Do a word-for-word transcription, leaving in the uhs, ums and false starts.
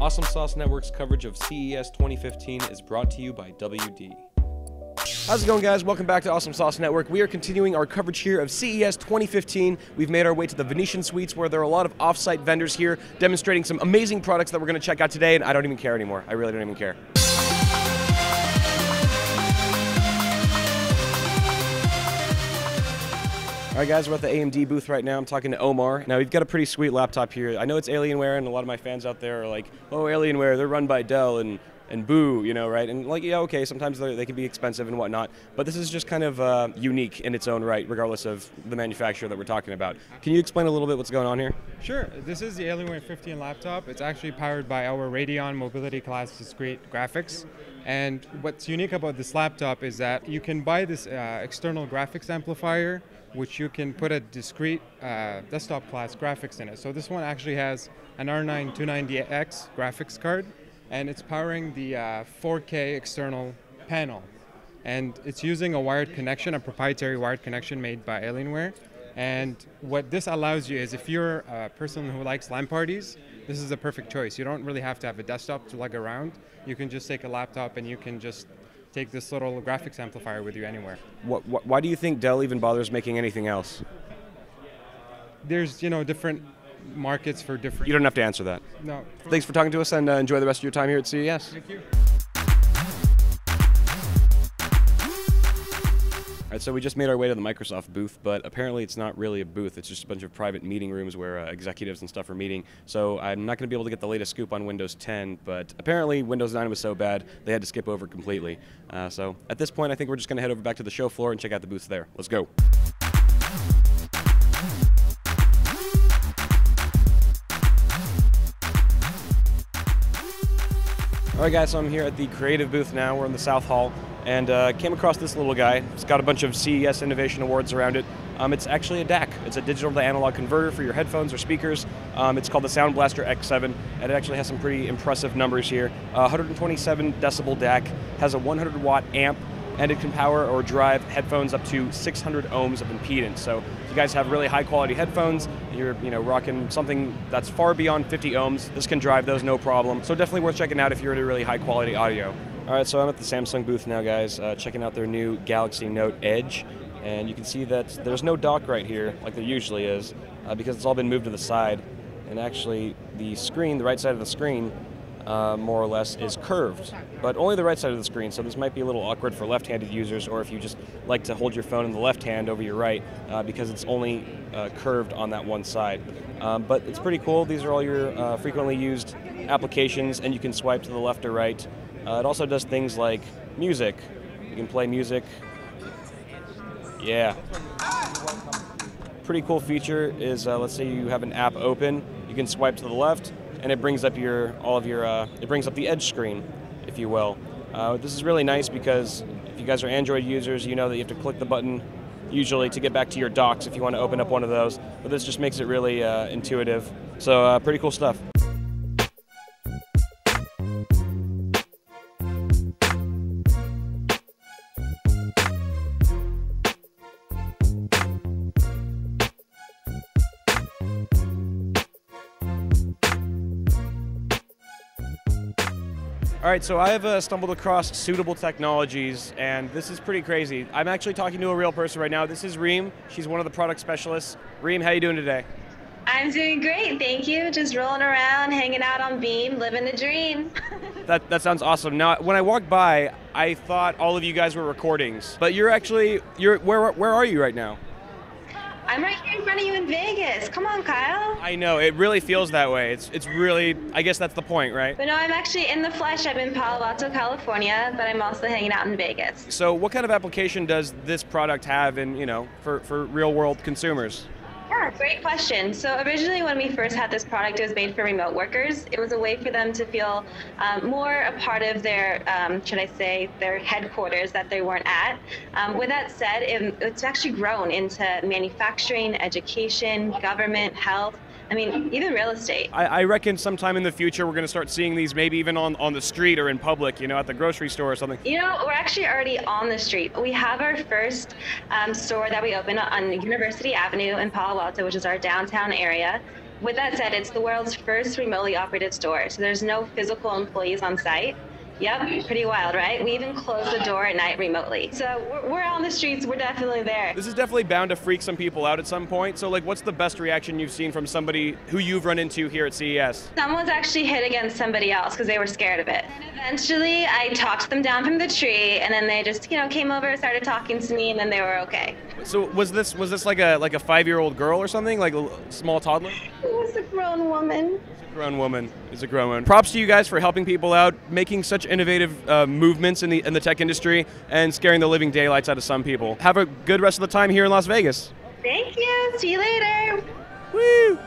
Awesome Sauce Network's coverage of C E S twenty fifteen is brought to you by W D. How's it going, guys? Welcome back to Awesome Sauce Network. We are continuing our coverage here of C E S twenty fifteen. We've made our way to the Venetian Suites, where there are a lot of off-site vendors here demonstrating some amazing products that we're going to check out today, and I don't even care anymore. I really don't even care. All right, guys, we're at the A M D booth right now. I'm talking to Omar. Now, we've got a pretty sweet laptop here. I know it's Alienware, and a lot of my fans out there are like, oh, Alienware, they're run by Dell, and, and boo, you know, right? And like, yeah, okay, sometimes they can be expensive and whatnot, but this is just kind of uh, unique in its own right, regardless of the manufacturer that we're talking about. Can you explain a little bit what's going on here? Sure. This is the Alienware fifteen laptop. It's actually powered by our Radeon Mobility Class Discrete graphics. And what's unique about this laptop is that you can buy this uh, external graphics amplifier, which you can put a discrete uh, desktop class graphics in it. So this one actually has an R nine two ninety X graphics card, and it's powering the uh, four K external panel. And it's using a wired connection, a proprietary wired connection made by Alienware. And what this allows you is, if you're a person who likes LAN parties, this is the perfect choice. You don't really have to have a desktop to lug around. You can just take a laptop and you can just take this little graphics amplifier with you anywhere. What, what, why do you think Dell even bothers making anything else? There's, you know, different markets for different... You don't have to answer that. No. Thanks for talking to us, and uh, enjoy the rest of your time here at C E S. Thank you. All right, so we just made our way to the Microsoft booth, but apparently it's not really a booth. It's just a bunch of private meeting rooms where uh, executives and stuff are meeting. So I'm not going to be able to get the latest scoop on Windows ten, but apparently Windows nine was so bad they had to skip over completely. Uh, so at this point, I think we're just going to head over back to the show floor and check out the booths there. Let's go. All right, guys, so I'm here at the Creative booth now. We're in the South Hall. And uh, came across this little guy. It's got a bunch of C E S Innovation Awards around it. Um, it's actually a D A C. It's a digital to analog converter for your headphones or speakers. Um, it's called the Sound Blaster X seven, and it actually has some pretty impressive numbers here. Uh, one hundred twenty-seven decibel D A C, has a one hundred watt amp, and it can power or drive headphones up to six hundred ohms of impedance. So if you guys have really high quality headphones, you're you know rocking something that's far beyond fifty ohms, this can drive those no problem. So definitely worth checking out if you're into really high quality audio. All right, so I'm at the Samsung booth now, guys, uh, checking out their new Galaxy Note Edge. And you can see that there's no dock right here, like there usually is, uh, because it's all been moved to the side. And actually, the screen, the right side of the screen, uh, more or less, is curved. But only the right side of the screen, so this might be a little awkward for left-handed users, or if you just like to hold your phone in the left hand over your right, uh, because it's only uh, curved on that one side. Um, but it's pretty cool. These are all your uh, frequently used applications, and you can swipe to the left or right. Uh, it also does things like music. You can play music. Yeah. Pretty cool feature is, uh, let's say you have an app open, you can swipe to the left, and it brings up your all of your. Uh, it brings up the edge screen, if you will. Uh, this is really nice because if you guys are Android users, you know that you have to click the button usually to get back to your docks if you want to open up one of those. But this just makes it really uh, intuitive. So uh, pretty cool stuff. All right, so I have uh, stumbled across Suitable Technologies, and this is pretty crazy. I'm actually talking to a real person right now. This is Reem. She's one of the product specialists. Reem, how you doing today? I'm doing great, thank you. Just rolling around, hanging out on Beam, living the dream. that, that sounds awesome. Now, when I walked by, I thought all of you guys were recordings, but you're actually, you're where, where are you right now? I'm right here in front of you in Vegas. Come on, Kyle. I know, it really feels that way. It's it's really, I guess that's the point, right? But no, I'm actually in the flesh. I'm in Palo Alto, California, but I'm also hanging out in Vegas. So what kind of application does this product have in, you know, for, for real world consumers? Yeah, great question. So originally when we first had this product, it was made for remote workers. It was a way for them to feel um, more a part of their, um, should I say, their headquarters that they weren't at. Um, with that said, it, it's actually grown into manufacturing, education, government, health, I mean, even real estate. I, I reckon sometime in the future we're going to start seeing these maybe even on, on the street or in public, you know, at the grocery store or something. You know, we're actually already on the street. We have our first um, store that we opened on University Avenue in Palo Alto, which is our downtown area. With that said, it's the world's first remotely operated store, so there's no physical employees on site. Yep, pretty wild, right? We even close the door at night remotely. So we're, we're on the streets, we're definitely there. This is definitely bound to freak some people out at some point. So like, what's the best reaction you've seen from somebody who you've run into here at C E S? Someone's actually hit against somebody else because they were scared of it. And eventually I talked them down from the tree, and then they just, you know, came over, started talking to me, and then they were okay. So was this was this like a like a five-year-old girl or something? Like a small toddler? It was a grown woman. Grown woman is a grown woman. Props to you guys for helping people out, making such innovative uh, movements in the in the tech industry, and scaring the living daylights out of some people. Have a good rest of the time here in Las Vegas. Thank you. See you later. Woo!